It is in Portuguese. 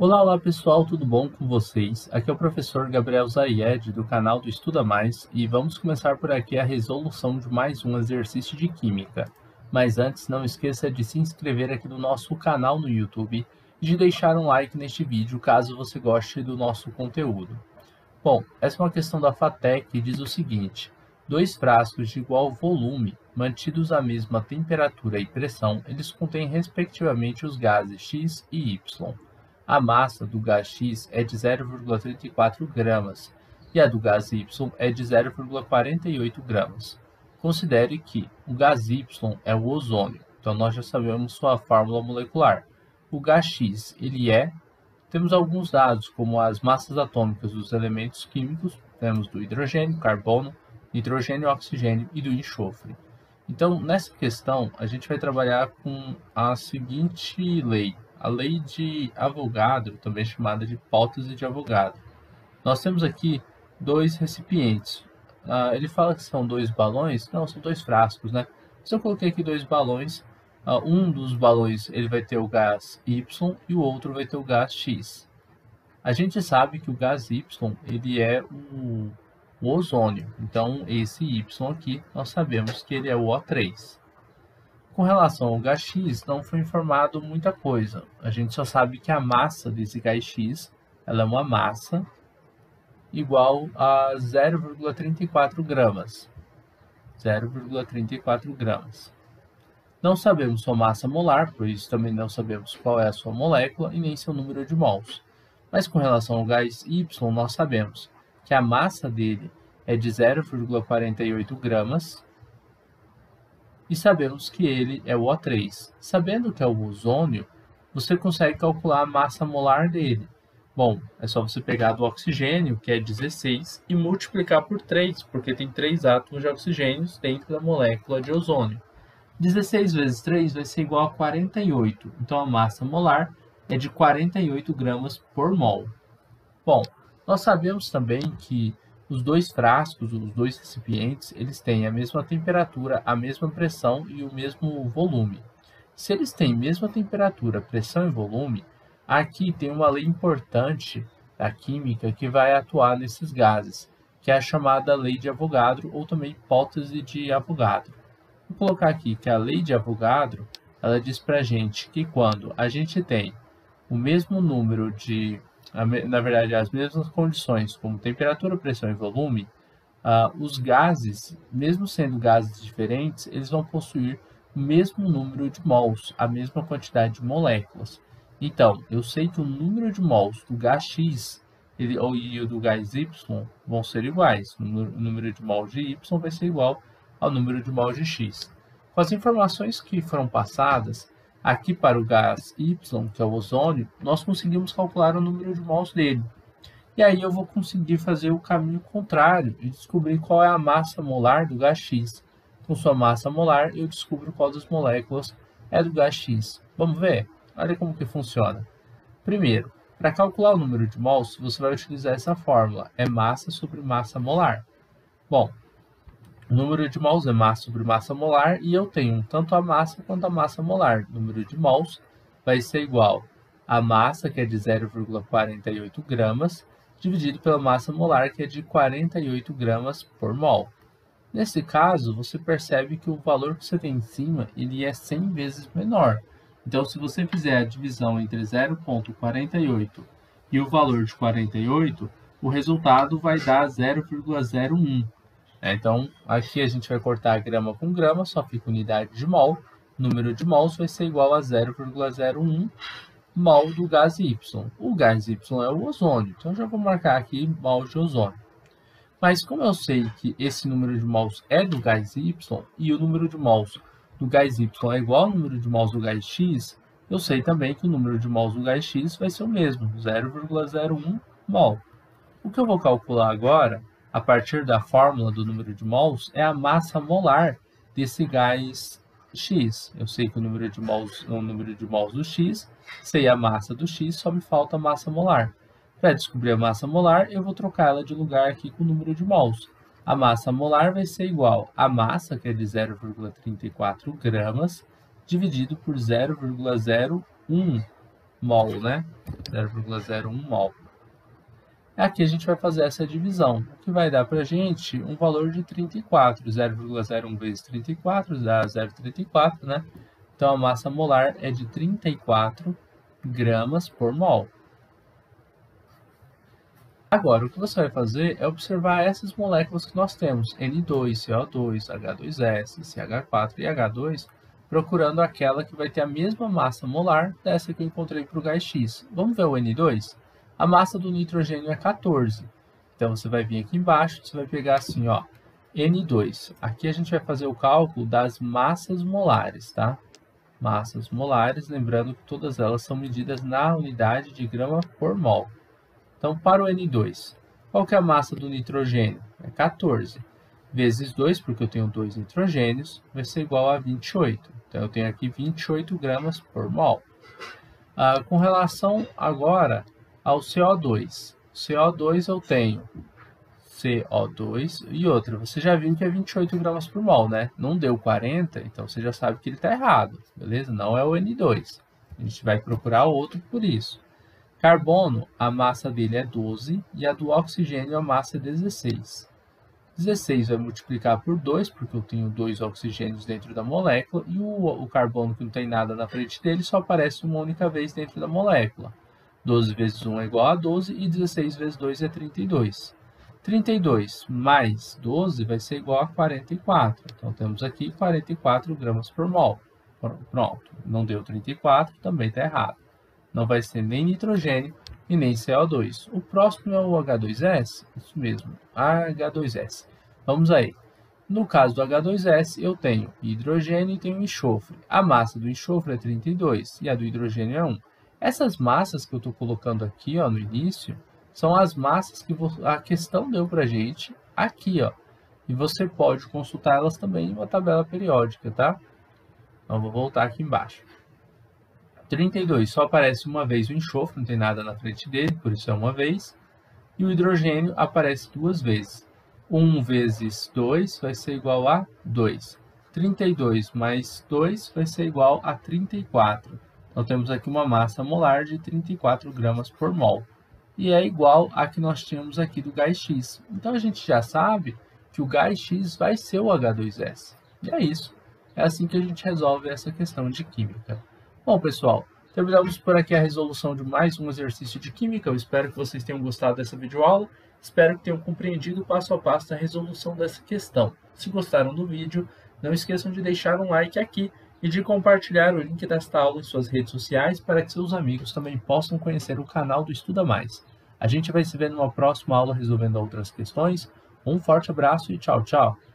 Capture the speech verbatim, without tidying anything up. Olá, olá pessoal, tudo bom com vocês? Aqui é o professor Gabriel Zayed do canal do Estuda Mais e vamos começar por aqui a resolução de mais um exercício de Química. Mas antes, não esqueça de se inscrever aqui no nosso canal no YouTube e de deixar um like neste vídeo caso você goste do nosso conteúdo. Bom, essa é uma questão da FATEC que diz o seguinte: dois frascos de igual volume, mantidos à mesma temperatura e pressão, eles contêm respectivamente os gases X e Y. A massa do gás X é de zero vírgula trinta e quatro gramas e a do gás Y é de zero vírgula quarenta e oito gramas. Considere que o gás Y é o ozônio, então nós já sabemos sua fórmula molecular. O gás X, ele é... Temos alguns dados, como as massas atômicas dos elementos químicos, temos do hidrogênio, carbono, nitrogênio, oxigênio e do enxofre. Então, nessa questão, a gente vai trabalhar com a seguinte lei. A lei de Avogadro, também chamada de hipótese de Avogadro. Nós temos aqui dois recipientes. Ah, ele fala que são dois balões. Não, são dois frascos, né? Se eu coloquei aqui dois balões, ah, um dos balões ele vai ter o gás Y e o outro vai ter o gás X. A gente sabe que o gás Y ele é o, o ozônio. Então, esse Y aqui, nós sabemos que ele é o O três. Com relação ao gás X, não foi informado muita coisa. A gente só sabe que a massa desse gás X, ela é uma massa igual a zero vírgula trinta e quatro gramas. zero vírgula trinta e quatro gramas. Não sabemos sua massa molar, por isso também não sabemos qual é a sua molécula e nem seu número de mols. Mas com relação ao gás Y, nós sabemos que a massa dele é de zero vírgula quarenta e oito gramas. E sabemos que ele é o O três. Sabendo que é o ozônio, você consegue calcular a massa molar dele. Bom, é só você pegar do oxigênio, que é dezesseis, e multiplicar por três, porque tem três átomos de oxigênio dentro da molécula de ozônio. dezesseis vezes três vai ser igual a quarenta e oito. Então, a massa molar é de quarenta e oito gramas por mol. Bom, nós sabemos também que os dois frascos, os dois recipientes, eles têm a mesma temperatura, a mesma pressão e o mesmo volume. Se eles têm mesma temperatura, pressão e volume, aqui tem uma lei importante da química que vai atuar nesses gases, que é a chamada Lei de Avogadro ou também hipótese de Avogadro. Vou colocar aqui que a Lei de Avogadro, ela diz para a gente que quando a gente tem o mesmo número de... na verdade, as mesmas condições, como temperatura, pressão e volume, uh, os gases, mesmo sendo gases diferentes, eles vão possuir o mesmo número de mols, a mesma quantidade de moléculas. Então, eu sei que o número de mols do gás X ele, ou, e o do gás Y vão ser iguais. O número de mols de Y vai ser igual ao número de mols de X. Com as informações que foram passadas, aqui para o gás Y, que é o ozônio, nós conseguimos calcular o número de mols dele. E aí eu vou conseguir fazer o caminho contrário e descobrir qual é a massa molar do gás X. Com sua massa molar, eu descubro qual das moléculas é do gás X. Vamos ver? Olha como que funciona. Primeiro, para calcular o número de mols, você vai utilizar essa fórmula. É massa sobre massa molar. Bom, o número de mols é massa sobre massa molar e eu tenho tanto a massa quanto a massa molar. O número de mols vai ser igual a massa, que é de zero vírgula quarenta e oito gramas, dividido pela massa molar, que é de quarenta e oito gramas por mol. Nesse caso, você percebe que o valor que você tem em cima ele é cem vezes menor. Então, se você fizer a divisão entre zero vírgula quarenta e oito e o valor de quarenta e oito, o resultado vai dar zero vírgula zero um. Então, aqui a gente vai cortar grama com grama, só fica unidade de mol. O número de mols vai ser igual a zero vírgula zero um mol do gás Y. O gás Y é o ozônio, então já vou marcar aqui mol de ozônio. Mas como eu sei que esse número de mols é do gás Y e o número de mols do gás Y é igual ao número de mols do gás X, eu sei também que o número de mols do gás X vai ser o mesmo, zero vírgula zero um mol. O que eu vou calcular agora, a partir da fórmula do número de mols, é a massa molar desse gás X. Eu sei que o número de mols é o número de mols do X, sei a massa do X, só me falta a massa molar. Para descobrir a massa molar, eu vou trocar ela de lugar aqui com o número de mols. A massa molar vai ser igual a massa, que é de zero vírgula trinta e quatro gramas, dividido por zero vírgula zero um mol, né? zero vírgula zero um mol. Aqui a gente vai fazer essa divisão, que vai dar para a gente um valor de trinta e quatro. zero vírgula zero um vezes trinta e quatro dá zero vírgula trinta e quatro, né? Então a massa molar é de trinta e quatro gramas por mol. Agora, o que você vai fazer é observar essas moléculas que nós temos, N dois, C O dois, H dois S, C H quatro e H dois, procurando aquela que vai ter a mesma massa molar dessa que eu encontrei para o gás X. Vamos ver o N dois? A massa do nitrogênio é quatorze. Então, você vai vir aqui embaixo, você vai pegar assim, ó, N dois. Aqui a gente vai fazer o cálculo das massas molares, tá? Massas molares, lembrando que todas elas são medidas na unidade de grama por mol. Então, para o N dois, qual que é a massa do nitrogênio? É quatorze. Vezes dois, porque eu tenho dois nitrogênios, vai ser igual a vinte e oito. Então, eu tenho aqui vinte e oito gramas por mol. Ah, com relação agora ao C O dois. C O dois eu tenho C O dois e outra. Você já viu que é vinte e oito gramas por mol, né? Não deu quarenta, então você já sabe que ele está errado, beleza? Não é o N dois. A gente vai procurar outro por isso. Carbono, a massa dele é doze e a do oxigênio a massa é dezesseis. dezesseis vai multiplicar por dois, porque eu tenho dois oxigênios dentro da molécula, e o, o carbono que não tem nada na frente dele só aparece uma única vez dentro da molécula. doze vezes um é igual a doze e dezesseis vezes dois é trinta e dois. trinta e dois mais doze vai ser igual a quarenta e quatro. Então temos aqui quarenta e quatro gramas por mol. Pronto, não deu trinta e quatro, também está errado. Não vai ser nem nitrogênio e nem C O dois. O próximo é o H dois S, isso mesmo, H dois S. Vamos aí. No caso do H dois S, eu tenho hidrogênio e tenho enxofre. A massa do enxofre é trinta e dois e a do hidrogênio é um. Essas massas que eu estou colocando aqui ó, no início, são as massas que a questão deu para a gente aqui. Ó. E você pode consultar elas também em uma tabela periódica, tá? Então, vou voltar aqui embaixo. trinta e dois só aparece uma vez o enxofre, não tem nada na frente dele, por isso é uma vez. E o hidrogênio aparece duas vezes. um vezes dois vai ser igual a dois. trinta e dois mais dois vai ser igual a trinta e quatro. Então temos aqui uma massa molar de trinta e quatro gramas por mol. E é igual à que nós tínhamos aqui do gás X. Então a gente já sabe que o gás X vai ser o H dois S. E é isso. É assim que a gente resolve essa questão de química. Bom, pessoal, terminamos por aqui a resolução de mais um exercício de química. Eu espero que vocês tenham gostado dessa videoaula. Espero que tenham compreendido passo a passo a resolução dessa questão. Se gostaram do vídeo, não esqueçam de deixar um like aqui e de compartilhar o link desta aula em suas redes sociais para que seus amigos também possam conhecer o canal do Estuda Mais. A gente vai se ver numa próxima aula resolvendo outras questões. Um forte abraço e tchau, tchau!